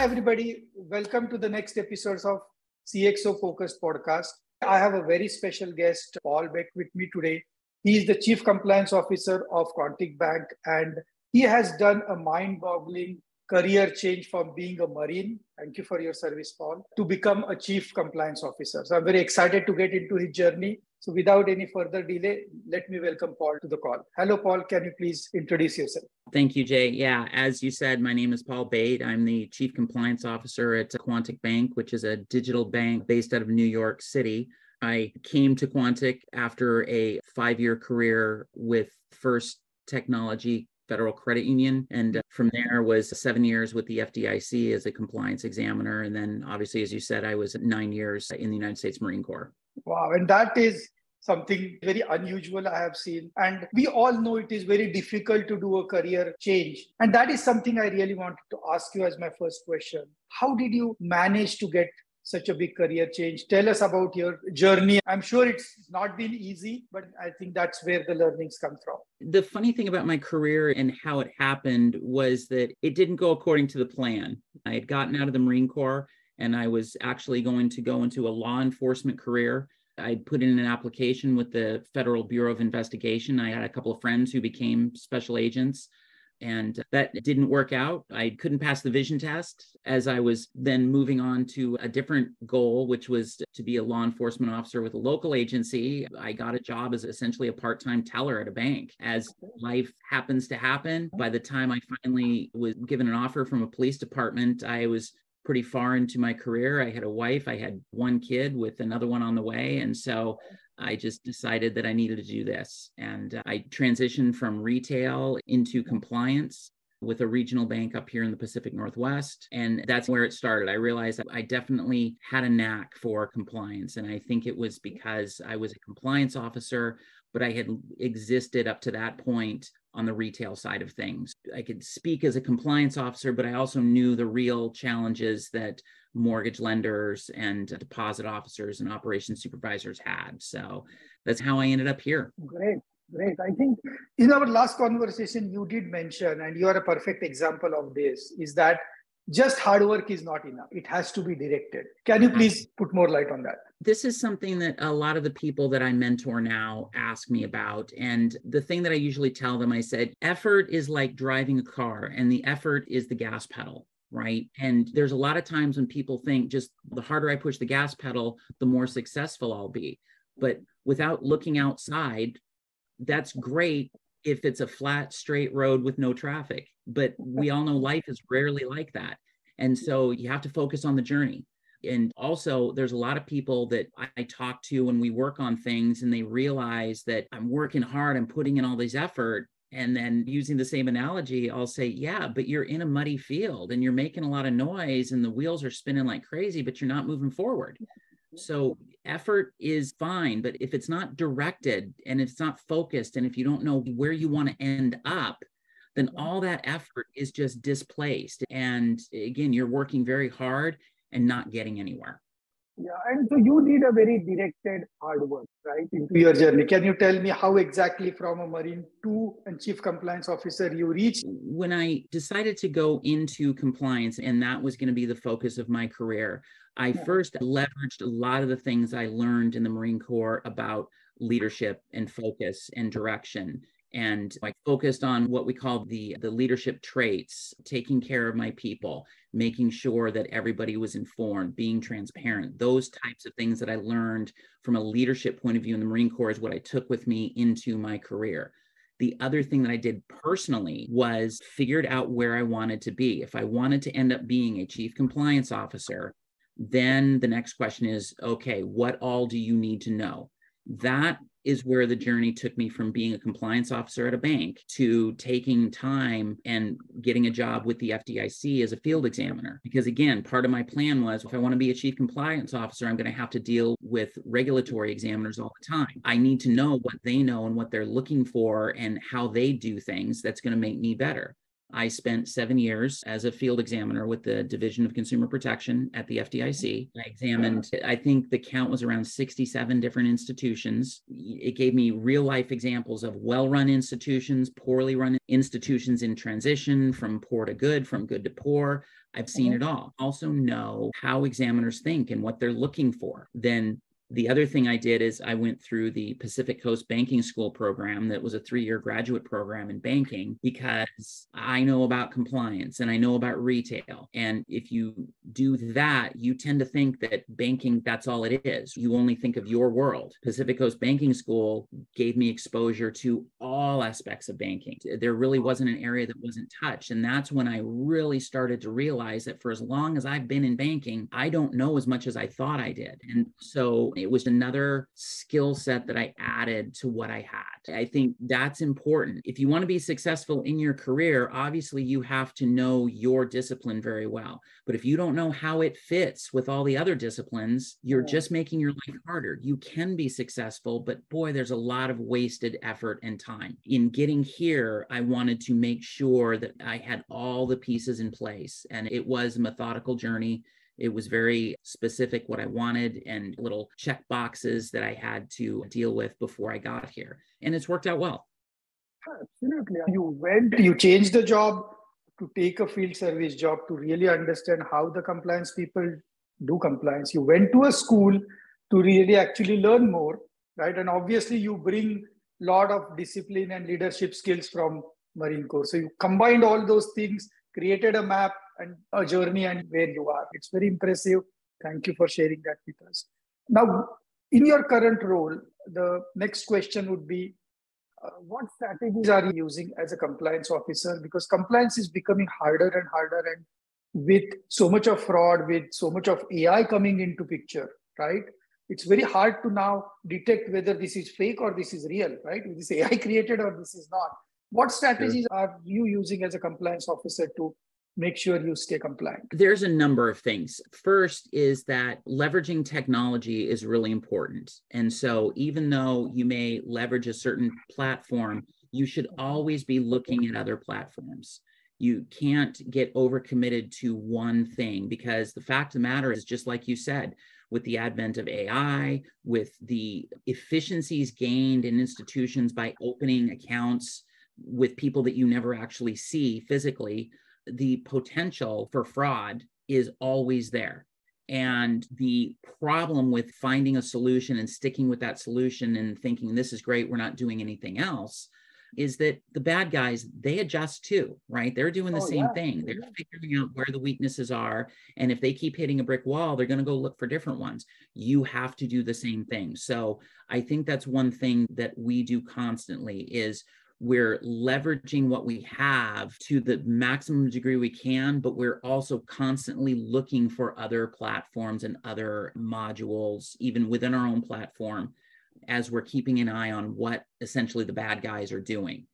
Hi, everybody. Welcome to the next episode of CXO Focus podcast. I have a very special guest, Paul Bate, with me today. He is the Chief Compliance Officer of Quontic Bank, and he has done a mind-boggling career change from being a Marine, thank you for your service, Paul, to become a Chief Compliance Officer. So I'm very excited to get into his journey. So without any further delay, let me welcome Paul to the call. Hello, Paul. Can you please introduce yourself? Thank you, Jay. Yeah, as you said, my name is Paul Bate. I'm the Chief Compliance Officer at Quontic Bank, which is a digital bank based out of New York City. I came to Quontic after a 5-year career with First Technology Federal Credit Union. And from there was 7 years with the FDIC as a compliance examiner. And then obviously, as you said, I was 9 years in the United States Marine Corps. Wow. And that is something very unusual I have seen. And we all know it is very difficult to do a career change. And that is something I really wanted to ask you as my first question. How did you manage to get such a big career change? Tell us about your journey. I'm sure it's not been easy, but I think that's where the learnings come from. The funny thing about my career and how it happened was that it didn't go according to the plan. I had gotten out of the Marine Corps and I was actually going to go into a law enforcement career. I'd put in an application with the Federal Bureau of Investigation. I had a couple of friends who became special agents. And that didn't work out. I couldn't pass the vision test as I was then moving on to a different goal, which was to be a law enforcement officer with a local agency. I got a job as essentially a part-time teller at a bank. As life happens to happen, by the time I finally was given an offer from a police department, I was pretty far into my career. I had a wife, I had one kid with another one on the way. And so I just decided that I needed to do this. And I transitioned from retail into compliance with a regional bank up here in the Pacific Northwest. And that's where it started. I realized that I definitely had a knack for compliance. And I think it was because I was a compliance officer, but I had existed up to that point on the retail side of things. I could speak as a compliance officer, but I also knew the real challenges that mortgage lenders and deposit officers and operations supervisors had. So that's how I ended up here. Great, great. I think in our last conversation, you did mention, and you are a perfect example of this, is that just hard work is not enough. It has to be directed. Can you please put more light on that? This is something that a lot of the people that I mentor now ask me about. And the thing that I usually tell them, I said, effort is like driving a car and the effort is the gas pedal. Right. And there's a lot of times when people think just the harder I push the gas pedal, the more successful I'll be. But without looking outside, that's great if it's a flat, straight road with no traffic. But we all know life is rarely like that. And so you have to focus on the journey. And also, there's a lot of people that I talk to when we work on things and they realize that I'm working hard, I'm putting in all this effort. And then using the same analogy, I'll say, yeah, but you're in a muddy field and you're making a lot of noise and the wheels are spinning like crazy, but you're not moving forward. So effort is fine, but if it's not directed and it's not focused, and if you don't know where you want to end up, then all that effort is just displaced. And again, you're working very hard and not getting anywhere. Yeah. And so you need a very directed hard work, right? Into your journey. Can you tell me how exactly from a Marine to a Chief Compliance Officer you reached? When I decided to go into compliance, and that was going to be the focus of my career, I first leveraged a lot of the things I learned in the Marine Corps about leadership and focus and direction. And I focused on what we call the leadership traits, taking care of my people, making sure that everybody was informed, being transparent. Those types of things that I learned from a leadership point of view in the Marine Corps is what I took with me into my career. The other thing that I did personally was figured out where I wanted to be. If I wanted to end up being a Chief Compliance Officer, then the next question is, okay, what all do you need to know? That is where the journey took me from being a compliance officer at a bank to taking time and getting a job with the FDIC as a field examiner. Because again, part of my plan was if I want to be a Chief Compliance Officer, I'm going to have to deal with regulatory examiners all the time. I need to know what they know and what they're looking for and how they do things. That's going to make me better. I spent 7 years as a field examiner with the Division of Consumer Protection at the FDIC. I examined, I think the count was around 67 different institutions. It gave me real life examples of well-run institutions, poorly run institutions in transition from poor to good, from good to poor. I've seen it all. Also know how examiners think and what they're looking for. Then the other thing I did is I went through the Pacific Coast Banking School program that was a 3-year graduate program in banking, because I know about compliance and I know about retail. And if you do that, you tend to think that banking, that's all it is. You only think of your world. Pacific Coast Banking School gave me exposure to all aspects of banking. There really wasn't an area that wasn't touched. And that's when I really started to realize that for as long as I've been in banking, I don't know as much as I thought I did. And so it was another skill set that I added to what I had. I think that's important. If you want to be successful in your career, obviously you have to know your discipline very well. But if you don't know how it fits with all the other disciplines, you're just making your life harder. You can be successful, but boy, there's a lot of wasted effort and time. In getting here, I wanted to make sure that I had all the pieces in place. And it was a methodical journey. It was very specific what I wanted and little check boxes that I had to deal with before I got here. And it's worked out well. Absolutely. You changed the job to take a field service job to really understand how the compliance people do compliance. You went to a school to really actually learn more, right? And obviously you bring a lot of discipline and leadership skills from Marine Corps. So you combined all those things, created a map, and a journey and where you are. It's very impressive. Thank you for sharing that with us. Now, in your current role, the next question would be, what strategies are you using as a compliance officer? Because compliance is becoming harder and harder, and with so much of fraud, with so much of AI coming into picture, right? It's very hard to now detect whether this is fake or this is real, right? Is this AI created or this is not? What strategies are you using as a compliance officer to make sure you stay compliant? There's a number of things. First is that leveraging technology is really important. And so even though you may leverage a certain platform, you should always be looking at other platforms. You can't get overcommitted to one thing, because the fact of the matter is, just like you said, with the advent of AI, with the efficiencies gained in institutions by opening accounts with people that you never actually see physically, the potential for fraud is always there. And the problem with finding a solution and sticking with that solution and thinking this is great, we're not doing anything else, is that the bad guys, they adjust too, right? They're doing the same thing. They're figuring out where the weaknesses are. And if they keep hitting a brick wall, they're going to go look for different ones. You have to do the same thing. So I think that's one thing that we do constantly is we're leveraging what we have to the maximum degree we can, but we're also constantly looking for other platforms and other modules, even within our own platform, as we're keeping an eye on what essentially the bad guys are doing.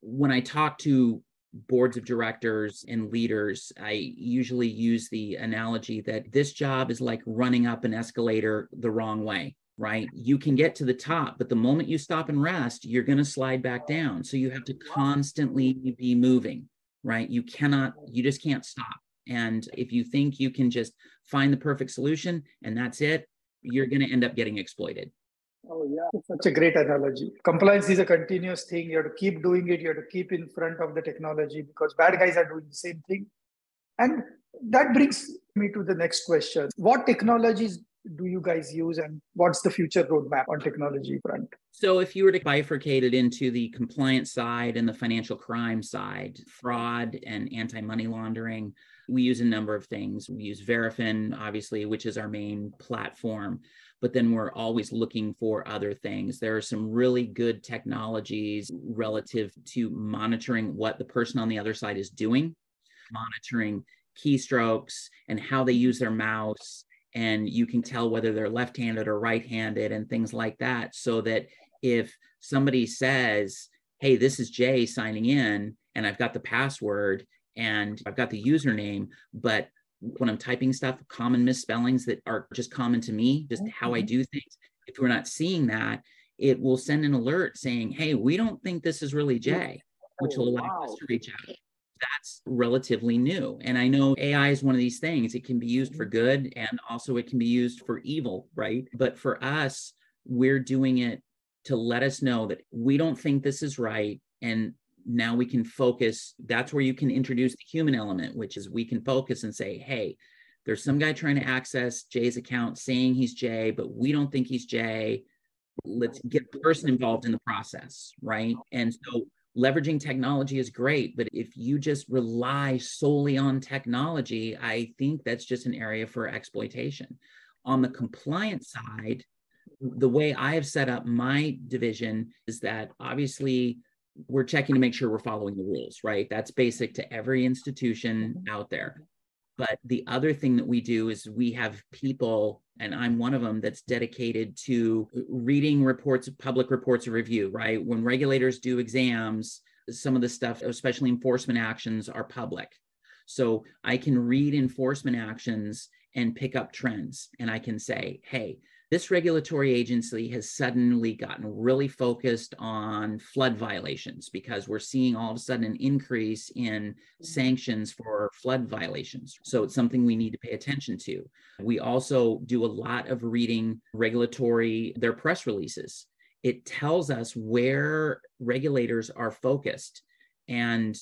When I talk to boards of directors and leaders, I usually use the analogy that this job is like running up an escalator the wrong way. Right? You can get to the top, but the moment you stop and rest, you're going to slide back down. So you have to constantly be moving, right? You just can't stop. And if you think you can just find the perfect solution and that's it, you're going to end up getting exploited. Oh, yeah. That's such a great analogy. Compliance is a continuous thing. You have to keep doing it. You have to keep in front of the technology because bad guys are doing the same thing. And that brings me to the next question. What technologies do you guys use and what's the future roadmap on technology front? So if you were to bifurcate it into the compliance side and the financial crime side, fraud and anti-money laundering, we use a number of things. We use Verifin, obviously, which is our main platform, but then we're always looking for other things. There are some really good technologies relative to monitoring what the person on the other side is doing, monitoring keystrokes and how they use their mouse. And you can tell whether they're left-handed or right-handed and things like that, so that if somebody says, hey, this is Jay signing in, and I've got the password, and I've got the username, but when I'm typing stuff, common misspellings that are just common to me, just how I do things, if we're not seeing that, it will send an alert saying, hey, we don't think this is really Jay, which will allow us to reach out. that's relatively new. And I know AI is one of these things. It can be used for good, and also it can be used for evil, right? But for us, we're doing it to let us know that we don't think this is right. And now we can focus. That's where you can introduce the human element, which is we can focus and say, hey, there's some guy trying to access Jay's account saying he's Jay, but we don't think he's Jay. Let's get the person involved in the process, right? And so leveraging technology is great, but if you just rely solely on technology, I think that's just an area for exploitation. On the compliance side, the way I have set up my division is that obviously we're checking to make sure we're following the rules, right? That's basic to every institution out there. But the other thing that we do is we have people, and I'm one of them, that's dedicated to reading reports, public reports of review, right? When regulators do exams, some of the stuff, especially enforcement actions, are public. So I can read enforcement actions and pick up trends. And I can say, hey, this regulatory agency has suddenly gotten really focused on flood violations because we're seeing all of a sudden an increase in sanctions for flood violations. So it's something we need to pay attention to. We also do a lot of reading their press releases. It tells us where regulators are focused, and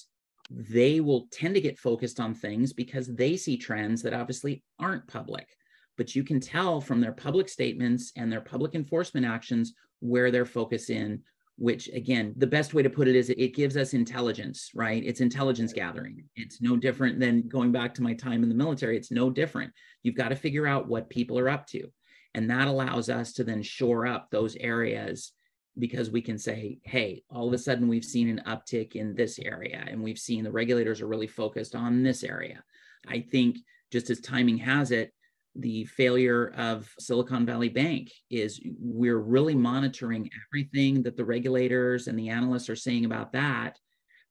they will tend to get focused on things because they see trends that obviously aren't public. But you can tell from their public statements and their public enforcement actions where they're focused in, which again, the best way to put it is it gives us intelligence, right? It's intelligence gathering. It's no different than going back to my time in the military. It's no different. You've got to figure out what people are up to. And that allows us to then shore up those areas, because we can say, hey, all of a sudden we've seen an uptick in this area, and we've seen the regulators are really focused on this area. I think, just as timing has it, the failure of Silicon Valley Bank is we're really monitoring everything that the regulators and the analysts are saying about that,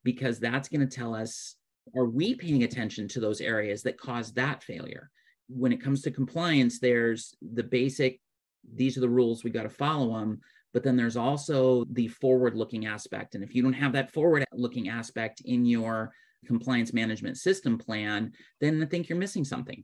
because that's going to tell us, are we paying attention to those areas that caused that failure? When it comes to compliance, there's the basic, these are the rules, we got to follow them. But then there's also the forward-looking aspect. And if you don't have that forward-looking aspect in your compliance management system plan, then I think you're missing something.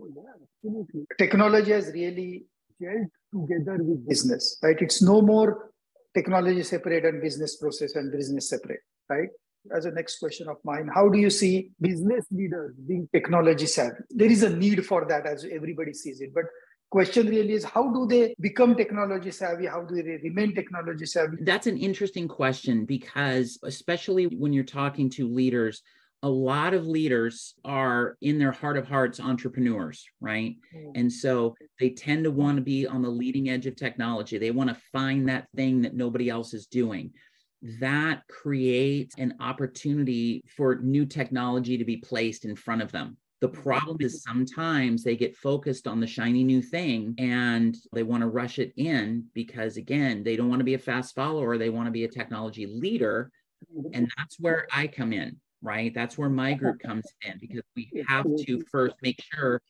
Oh, yeah, absolutely. Technology has really gelled together with business, right? It's no more technology separate and business process and business separate, right? As a next question of mine, how do you see business leaders being technology savvy? There is a need for that, as everybody sees it. But question really is, how do they become technology savvy? How do they remain technology savvy? That's an interesting question, because especially when you're talking to leaders, a lot of leaders are in their heart of hearts entrepreneurs, right? And so they tend to want to be on the leading edge of technology. They want to find that thing that nobody else is doing. That creates an opportunity for new technology to be placed in front of them. The problem is sometimes they get focused on the shiny new thing and they want to rush it in because, again, they don't want to be a fast follower. They want to be a technology leader. And that's where I come in, right? That's where my group comes in, because we have to first make sure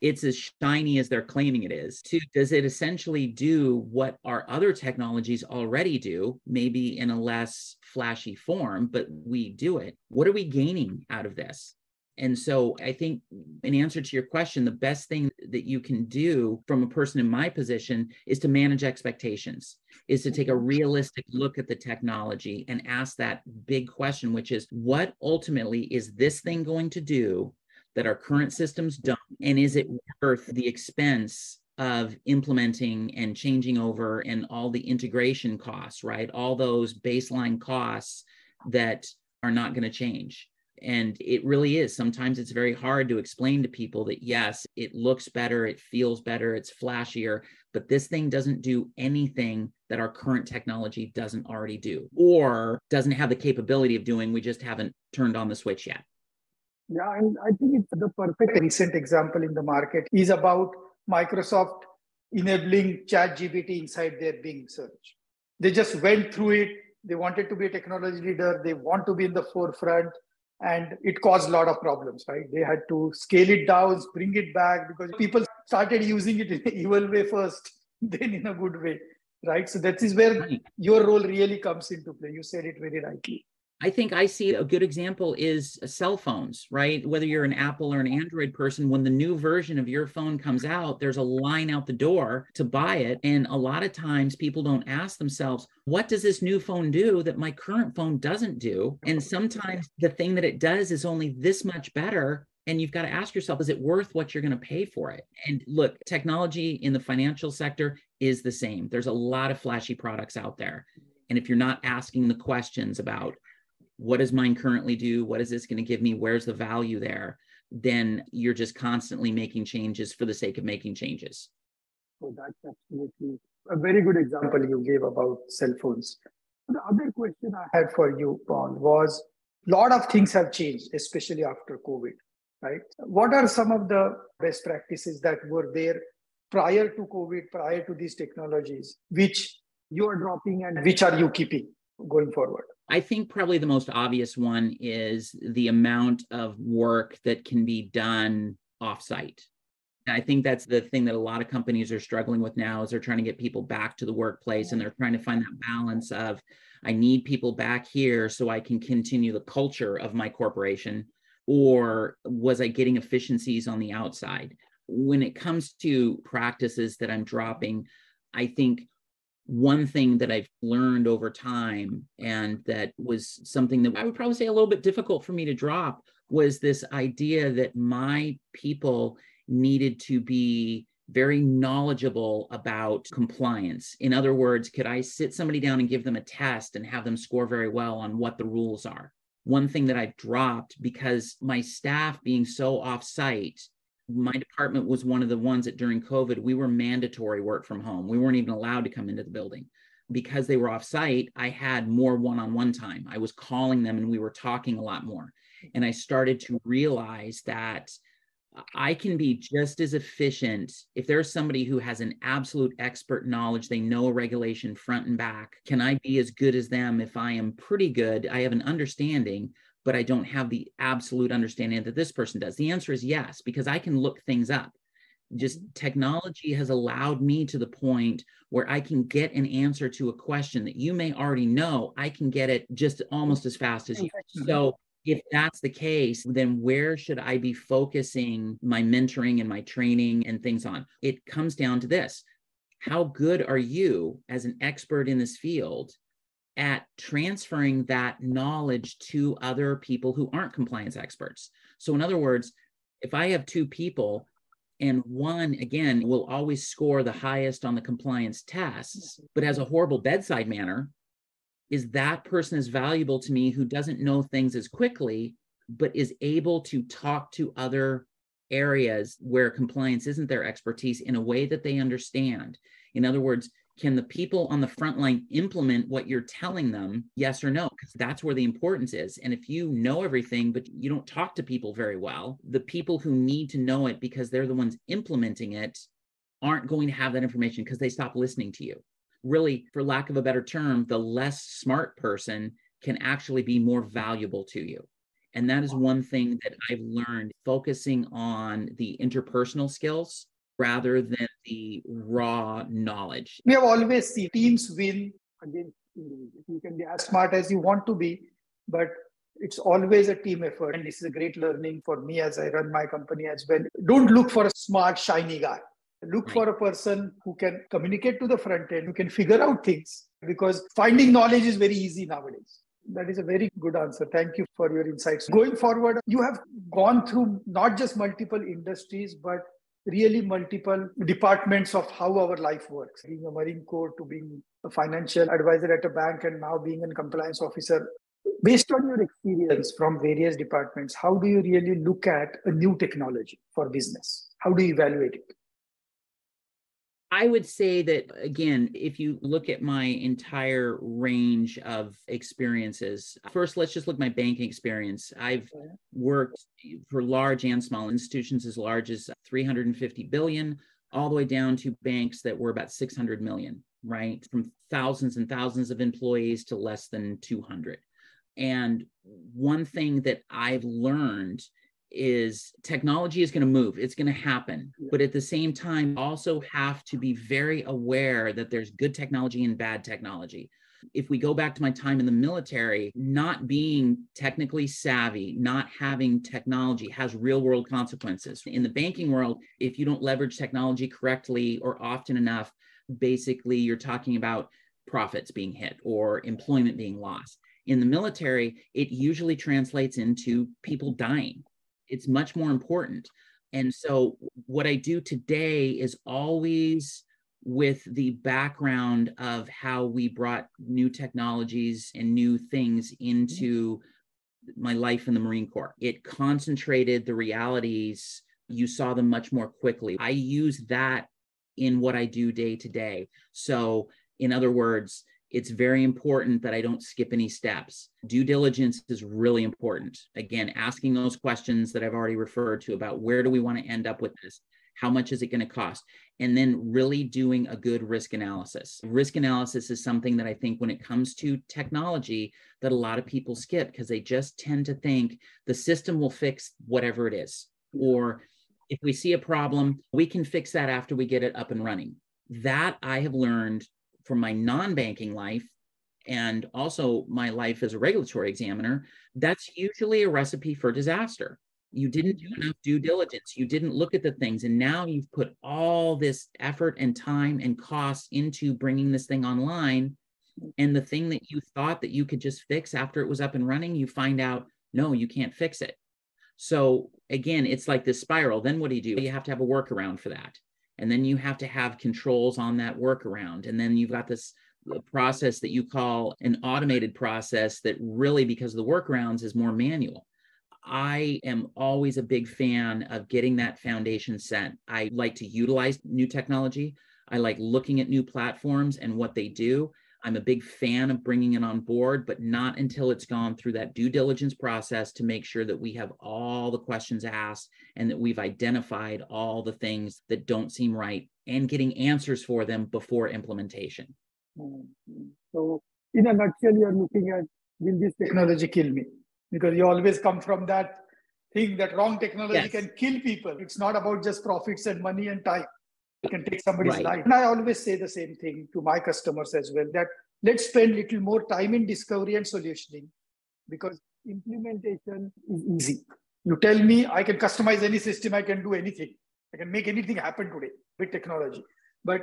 it's as shiny as they're claiming it is. Two, does it essentially do what our other technologies already do, maybe in a less flashy form, but we do it? What are we gaining out of this? And so I think, in answer to your question, the best thing that you can do from a person in my position is to manage expectations, is to take a realistic look at the technology and ask that big question, which is, what ultimately is this thing going to do that our current systems don't? And is it worth the expense of implementing and changing over and all the integration costs, right? All those baseline costs that are not going to change. And it really is. Sometimes it's very hard to explain to people that, yes, it looks better, it feels better, it's flashier, but this thing doesn't do anything that our current technology doesn't already do, or doesn't have the capability of doing. We just haven't turned on the switch yet. Yeah, and I think it's the perfect recent example in the market is about Microsoft enabling ChatGPT inside their Bing search. They just went through it. They wanted to be a technology leader. They want to be in the forefront. And it caused a lot of problems, right? They had to scale it down, bring it back, because people started using it in an evil way first, then in a good way, right? So that is where your role really comes into play. You said it very rightly. I think I see a good example is cell phones, right? Whether you're an Apple or an Android person, when the new version of your phone comes out, there's a line out the door to buy it. And a lot of times people don't ask themselves, what does this new phone do that my current phone doesn't do? And sometimes the thing that it does is only this much better. And you've got to ask yourself, is it worth what you're going to pay for it? And look, technology in the financial sector is the same. There's a lot of flashy products out there. And if you're not asking the questions about what does mine currently do? What is this going to give me? Where's the value there? Then you're just constantly making changes for the sake of making changes. Oh, that's absolutely a very good example you gave about cell phones. The other question I had for you, Paul, was a lot of things have changed, especially after COVID. Right? What are some of the best practices that were there prior to COVID, prior to these technologies, which you are dropping and which are you keeping going forward? I think probably the most obvious one is the amount of work that can be done offsite. I think that's the thing that a lot of companies are struggling with now is they're trying to get people back to the workplace and they're trying to find that balance of, I need people back here so I can continue the culture of my corporation. Or was I getting efficiencies on the outside? When it comes to practices that I'm dropping, I think one thing that I've learned over time and that was something that I would probably say a little bit difficult for me to drop was this idea that my people needed to be very knowledgeable about compliance. In other words, could I sit somebody down and give them a test and have them score very well on what the rules are? One thing that I dropped because my staff being so off-site, my department was one of the ones that during COVID, we were mandatory work from home. We weren't even allowed to come into the building. Because they were off-site, I had more one-on-one time. I was calling them and we were talking a lot more. And I started to realize that I can be just as efficient if there's somebody who has an absolute expert knowledge, they know a regulation front and back. Can I be as good as them if I am pretty good? I have an understanding, but I don't have the absolute understanding that this person does. The answer is yes, because I can look things up. Just technology has allowed me to the point where I can get an answer to a question that you may already know. I can get it just almost as fast as you. So if that's the case, then where should I be focusing my mentoring and my training and things on? It comes down to this. How good are you as an expert in this field at transferring that knowledge to other people who aren't compliance experts? So in other words, if I have two people and one, again, will always score the highest on the compliance tests, but has a horrible bedside manner, is that person is valuable to me who doesn't know things as quickly, but is able to talk to other areas where compliance isn't their expertise in a way that they understand. In other words, can the people on the front line implement what you're telling them? Yes or no? Because that's where the importance is. And if you know everything, but you don't talk to people very well, the people who need to know it because they're the ones implementing it aren't going to have that information because they stop listening to you. Really, for lack of a better term, the less smart person can actually be more valuable to you. And that is one thing that I've learned, focusing on the interpersonal skills rather than the raw knowledge. We have always seen teams win against individuals. You can be as smart as you want to be, but it's always a team effort. And this is a great learning for me as I run my company as well. Don't look for a smart, shiny guy. Look for a person who can communicate to the front end, who can figure out things, because finding knowledge is very easy nowadays. That is a very good answer. Thank you for your insights. Going forward, you have gone through not just multiple industries, but really multiple departments of how our life works. Being a Marine Corps to being a financial advisor at a bank and now being a compliance officer. Based on your experience from various departments, how do you really look at a new technology for business? How do you evaluate it? I would say that, again, if you look at my entire range of experiences, first, let's just look at my banking experience. I've worked for large and small institutions as large as $350 billion, all the way down to banks that were about $600 million, right? From thousands and thousands of employees to less than 200. And one thing that I've learned is technology is going to move. It's going to happen. But at the same time, also have to be very aware that there's good technology and bad technology. If we go back to my time in the military, not being technically savvy, not having technology has real world consequences. In the banking world, if you don't leverage technology correctly or often enough, basically you're talking about profits being hit or employment being lost. In the military, it usually translates into people dying. It's much more important. And so what I do today is always with the background of how we brought new technologies and new things into my life in the Marine Corps. It concentrated the realities. You saw them much more quickly. I use that in what I do day to day. So in other words, it's very important that I don't skip any steps. Due diligence is really important. Again, asking those questions that I've already referred to about where do we want to end up with this? How much is it going to cost? And then really doing a good risk analysis. Risk analysis is something that I think when it comes to technology that a lot of people skip because they just tend to think the system will fix whatever it is. Or if we see a problem, we can fix that after we get it up and running. That I have learned from my non-banking life and also my life as a regulatory examiner, that's usually a recipe for disaster. You didn't do enough due diligence. You didn't look at the things. And now you've put all this effort and time and cost into bringing this thing online. And the thing that you thought that you could just fix after it was up and running, you find out, no, you can't fix it. So again, it's like this spiral. Then what do? You have to have a workaround for that. And then you have to have controls on that workaround. And then you've got this process that you call an automated process that really, because of the workarounds, is more manual. I am always a big fan of getting that foundation set. I like to utilize new technology. I like looking at new platforms and what they do. I'm a big fan of bringing it on board, but not until it's gone through that due diligence process to make sure that we have all the questions asked and that we've identified all the things that don't seem right and getting answers for them before implementation. So in a nutshell, you're looking at, will this technology kill me? Because you always come from that thing that wrong technology can kill people. It's not about just profits and money and time. It can take somebody's life. And I always say the same thing to my customers as well, that let's spend a little more time in discovery and solutioning because implementation is easy. You tell me I can customize any system, I can do anything. I can make anything happen today with technology. But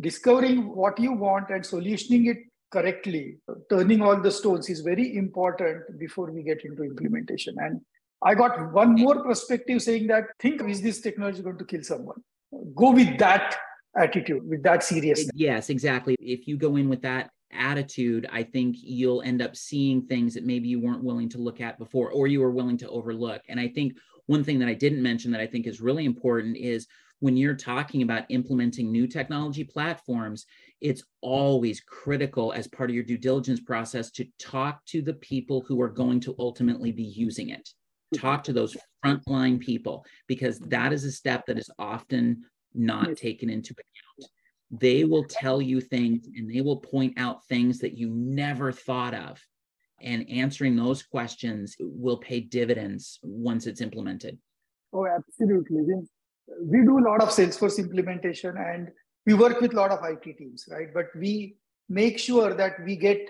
discovering what you want and solutioning it correctly, turning all the stones is very important before we get into implementation. And I got one more perspective saying that, think, is this technology going to kill someone? Go with that attitude, with that seriousness. Yes, exactly. If you go in with that attitude, I think you'll end up seeing things that maybe you weren't willing to look at before or you were willing to overlook. And I think one thing that I didn't mention that I think is really important is when you're talking about implementing new technology platforms, it's always critical as part of your due diligence process to talk to the people who are going to ultimately be using it. Talk to those frontline people, because that is a step that is often not taken into account. They will tell you things and they will point out things that you never thought of. And answering those questions will pay dividends once it's implemented. Oh, absolutely. We do a lot of Salesforce implementation and we work with a lot of IT teams, right? But we make sure that we get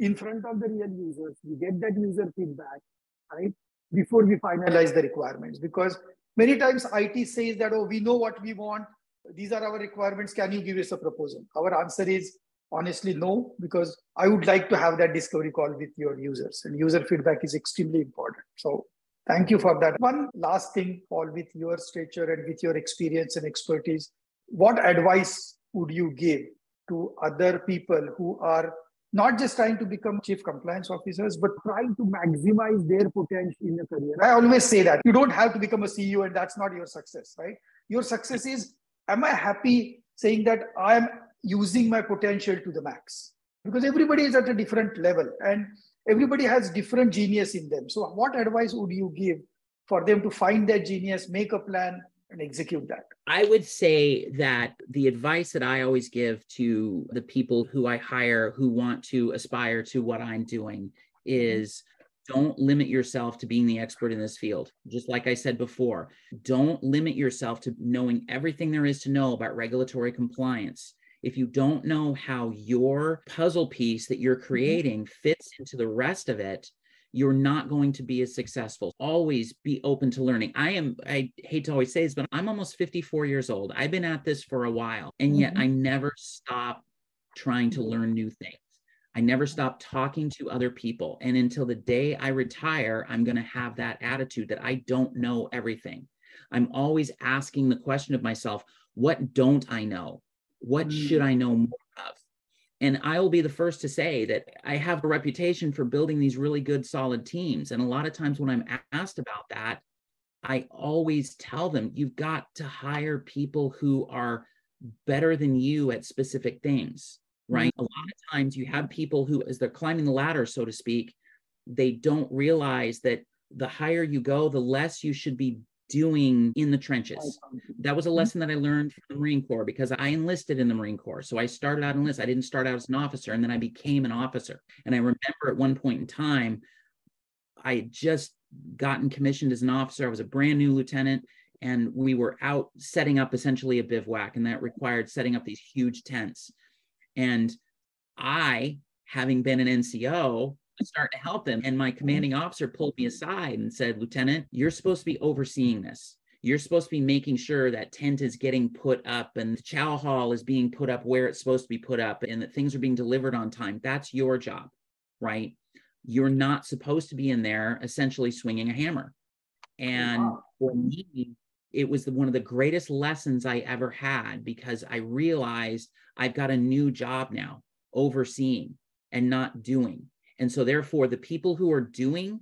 in front of the real users, we get that user feedback, right? Before we finalize the requirements, because many times IT says that, oh, we know what we want. These are our requirements. Can you give us a proposal? Our answer is honestly, no, because I would like to have that discovery call with your users, and user feedback is extremely important. So thank you for that. One last thing, Paul, with your stature and with your experience and expertise, what advice would you give to other people who are not just trying to become chief compliance officers, but trying to maximize their potential in a career? I always say that you don't have to become a CEO and that's not your success, right? Your success is, am I happy saying that I'm using my potential to the max? Because everybody is at a different level and everybody has different genius in them. So what advice would you give for them to find their genius, make a plan, and execute that? I would say that the advice that I always give to the people who I hire who want to aspire to what I'm doing is don't limit yourself to being the expert in this field. Just like I said before, don't limit yourself to knowing everything there is to know about regulatory compliance. if you don't know how your puzzle piece that you're creating fits into the rest of it, you're not going to be as successful. Always be open to learning. I hate to always say this, but I'm almost 54 years old. I've been at this for a while, and yet I never stop trying to learn new things. I never stop talking to other people. And until the day I retire, I'm going to have that attitude that I don't know everything. I'm always asking the question of myself, what don't I know? What should I know more of? And I will be the first to say that I have a reputation for building these really good, solid teams. And a lot of times when I'm asked about that, I always tell them, you've got to hire people who are better than you at specific things, right? A lot of times you have people who, as they're climbing the ladder, so to speak, they don't realize that the higher you go, the less you should be doing in the trenches. That was a lesson that I learned from the Marine Corps, because I enlisted in the Marine Corps. So I started out enlist. I didn't start out as an officer, and then I became an officer. And I remember at one point in time, I had just gotten commissioned as an officer. I was a brand new lieutenant, and we were out setting up essentially a bivouac, and that required setting up these huge tents. And I, having been an NCO, starting to help them. And my commanding officer pulled me aside and said, Lieutenant, you're supposed to be overseeing this. You're supposed to be making sure that tent is getting put up and the chow hall is being put up where it's supposed to be put up and that things are being delivered on time. That's your job, right? You're not supposed to be in there essentially swinging a hammer. And for me, it was one of the greatest lessons I ever had, because I realized I've got a new job now, overseeing and not doing. And so therefore, the people who are doing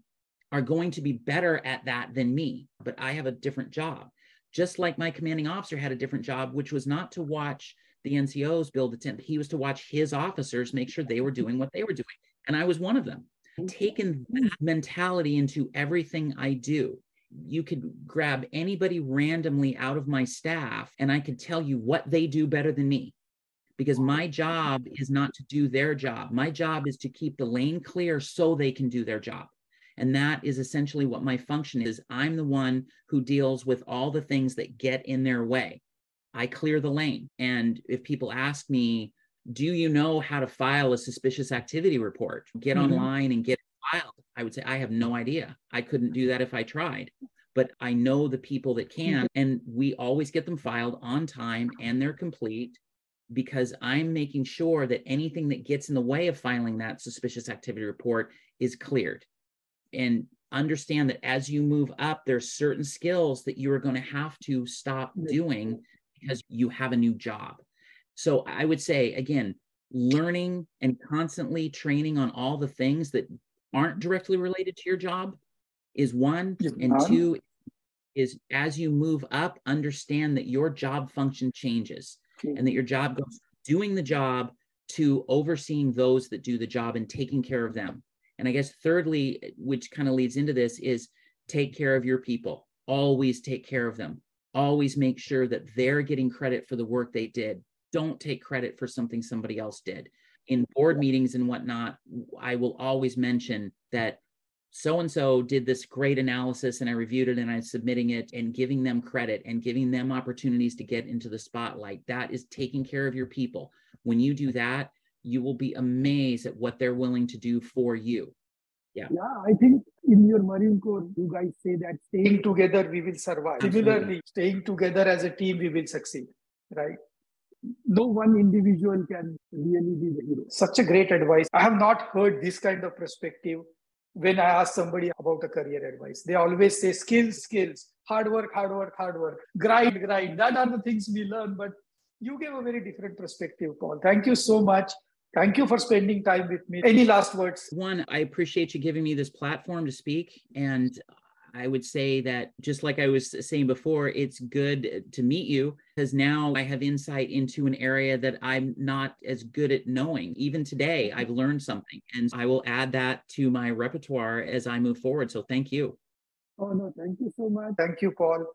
are going to be better at that than me, but I have a different job. Just like my commanding officer had a different job, which was not to watch the NCOs build a tent. He was to watch his officers make sure they were doing what they were doing. And I was one of them. Taken that mentality into everything I do. You could grab anybody randomly out of my staff, and I could tell you what they do better than me. Because my job is not to do their job. My job is to keep the lane clear so they can do their job. And that is essentially what my function is. I'm the one who deals with all the things that get in their way. I clear the lane. And if people ask me, do you know how to file a suspicious activity report? Get online and get it filed. I would say, I have no idea. I couldn't do that if I tried. But I know the people that can. And we always get them filed on time, and they're complete, because I'm making sure that anything that gets in the way of filing that suspicious activity report is cleared. And understand that as you move up, there's certain skills that you are going to have to stop doing because you have a new job. So I would say, again, learning and constantly training on all the things that aren't directly related to your job is one. And two is, as you move up, understand that your job function changes. And that your job goes from doing the job to overseeing those that do the job and taking care of them. And I guess thirdly, which kind of leads into this, is take care of your people. Always take care of them. Always make sure that they're getting credit for the work they did. Don't take credit for something somebody else did. In board meetings and whatnot, I will always mention that so-and-so did this great analysis and I reviewed it and I'm submitting it, and giving them credit and giving them opportunities to get into the spotlight. That is taking care of your people. When you do that, you will be amazed at what they're willing to do for you. Yeah, I think in your Marine Corps, you guys say that staying together, we will survive. Absolutely. Similarly, staying together as a team, we will succeed, right? No one individual can really be the hero. Such a great advice. I have not heard this kind of perspective. When I ask somebody about a career advice, they always say skills, skills, hard work, hard work, hard work, grind, grind. That are the things we learn. But you gave a very different perspective, Paul. Thank you so much. Thank you for spending time with me. Any last words? One, I appreciate you giving me this platform to speak. And I would say that, just like I was saying before, it's good to meet you, because now I have insight into an area that I'm not as good at knowing. Even today, I've learned something, and I will add that to my repertoire as I move forward. So thank you. Oh, no, thank you so much. Thank you, Paul.